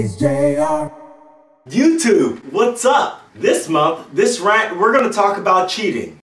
It's JR YouTube. What's up? This month, this rant, we're going to talk about cheating.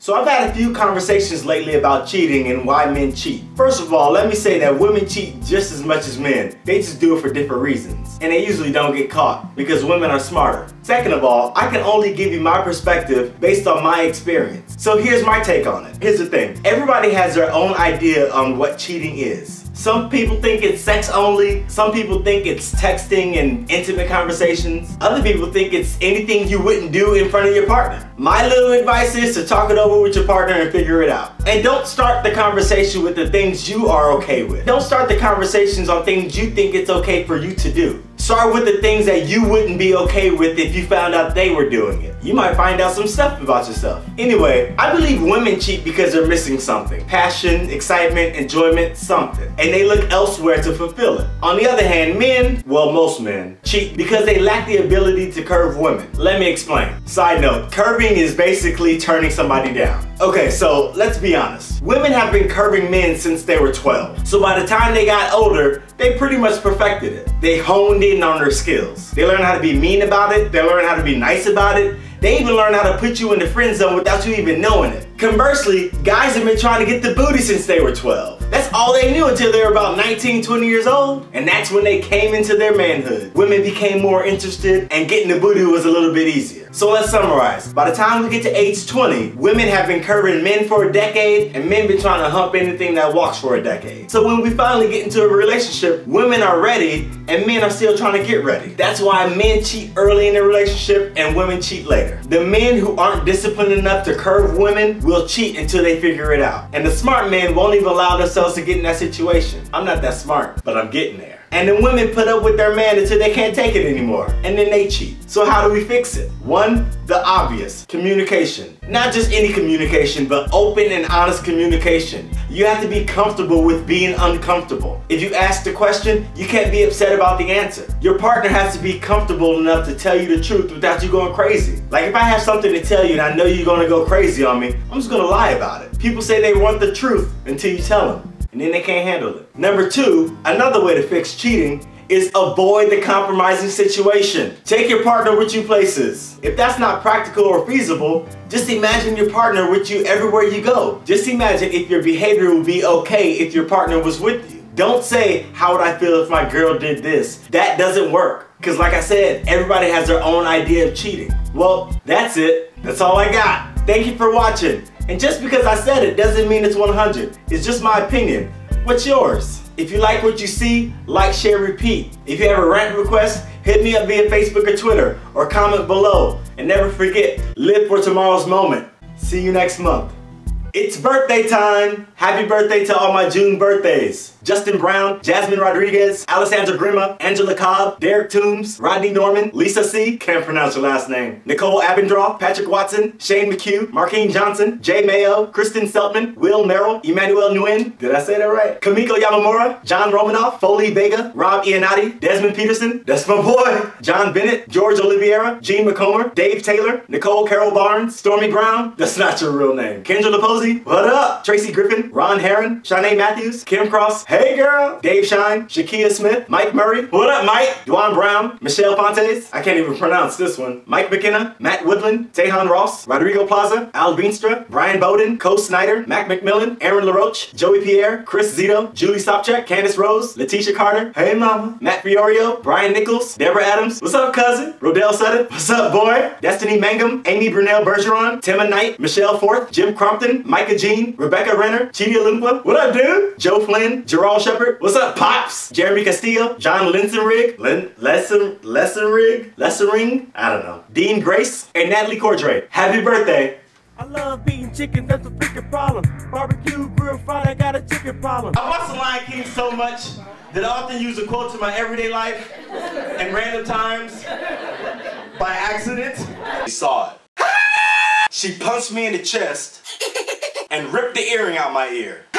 So I've had a few conversations lately about cheating and why men cheat. First of all, let me say that women cheat just as much as men. They just do it for different reasons. And they usually don't get caught because women are smarter. Second of all, I can only give you my perspective based on my experience. So here's my take on it. Here's the thing. Everybody has their own idea on what cheating is. Some people think it's sex only. Some people think it's texting and intimate conversations. Other people think it's anything you wouldn't do in front of your partner. My little advice is to talk it over with your partner and figure it out. And don't start the conversation with the things you are okay with. Don't start the conversations on things you think it's okay for you to do. Start with the things that you wouldn't be okay with if you found out they were doing it. You might find out some stuff about yourself. Anyway, I believe women cheat because they're missing something. Passion, excitement, enjoyment, something. And they look elsewhere to fulfill it. On the other hand, men, well most men, cheat because they lack the ability to curve women. Let me explain. Side note, curving is basically turning somebody down. Okay, so let's be honest. Women have been curving men since they were 12. So by the time they got older, they pretty much perfected it. They honed in on their skills. They learn how to be mean about it. They learn how to be nice about it. They even learn how to put you in the friend zone without you even knowing it. Conversely, guys have been trying to get the booty since they were 12. That's all they knew until they were about 19, 20 years old. And that's when they came into their manhood. Women became more interested and getting the booty was a little bit easier. So let's summarize. By the time we get to age 20, women have been curving men for a decade and men been trying to hump anything that walks for a decade. So when we finally get into a relationship, women are ready and men are still trying to get ready. That's why men cheat early in the relationship and women cheat later. The men who aren't disciplined enough to curve women will cheat until they figure it out. And the smart men won't even allow themselves to get in that situation. I'm not that smart, but I'm getting there. And the women put up with their man until they can't take it anymore. And then they cheat. So how do we fix it? One, the obvious, communication. Not just any communication, but open and honest communication. You have to be comfortable with being uncomfortable. If you ask the question, you can't be upset about the answer. Your partner has to be comfortable enough to tell you the truth without you going crazy. Like if I have something to tell you and I know you're gonna go crazy on me, I'm just gonna lie about it. People say they want the truth until you tell them. And then they can't handle it. Number two, another way to fix cheating is avoid the compromising situation. Take your partner with you places. If that's not practical or feasible, just imagine your partner with you everywhere you go. Just imagine if your behavior would be okay if your partner was with you. Don't say, how would I feel if my girl did this? That doesn't work. Because like I said, everybody has their own idea of cheating. Well, that's it. That's all I got. Thank you for watching. And just because I said it doesn't mean it's 100. It's just my opinion. What's yours? If you like what you see, like, share, repeat. If you have a rant request, hit me up via Facebook or Twitter or comment below. And never forget, live for tomorrow's moment. See you next month. It's birthday time. Happy birthday to all my June birthdays. Justin Brown, Jasmine Rodriguez, Alessandra Grima, Angela Cobb, Derek Toombs, Rodney Norman, Lisa C, can't pronounce your last name, Nicole Abendroff, Patrick Watson, Shane McHugh, Marquise Johnson, Jay Mayo, Kristen Seltman, Will Merrill, Emmanuel Nguyen, did I say that right? Kimiko Yamamura, John Romanoff, Foley Vega, Rob Iannotti, Desmond Peterson, that's my boy, John Bennett, George Oliveira, Gene McComer, Dave Taylor, Nicole Carol Barnes, Stormy Brown, that's not your real name, Kendra LaPose, what up? Tracy Griffin, Ron Heron, Shanae Matthews, Kim Cross, hey girl, Dave Shine, Shakia Smith, Mike Murray, what up Mike, Duane Brown, Michelle Pontes, I can't even pronounce this one, Mike McKenna, Matt Woodland, Tehan Ross, Rodrigo Plaza, Al Beenstra, Brian Bowden, Cole Snyder, Mac McMillan, Aaron LaRoche, Joey Pierre, Chris Zito, Julie Sopchak, Candace Rose, Letitia Carter, hey mama, Matt Fiorio, Brian Nichols, Deborah Adams, what's up cousin, Rodell Sutton, what's up boy, Destiny Mangum, Amy Brunel Bergeron, Timma Knight, Michelle Forth, Jim Crompton, Micah Jean, Rebecca Renner, Chidi Olumpa, what up dude, Joe Flynn, Gerald Shepard, what's up Pops? Jeremy Castillo, John Lensenrig, Lessenring, I don't know. Dean Grace and Natalie Cordray. Happy birthday. I love beating chicken, that's a freaking problem. Barbecue, grill, fried, I got a chicken problem. I watch The Lion King so much that I often use a quote to my everyday life and random times by accident. You saw it. She punched me in the chest and ripped the earring out my ear.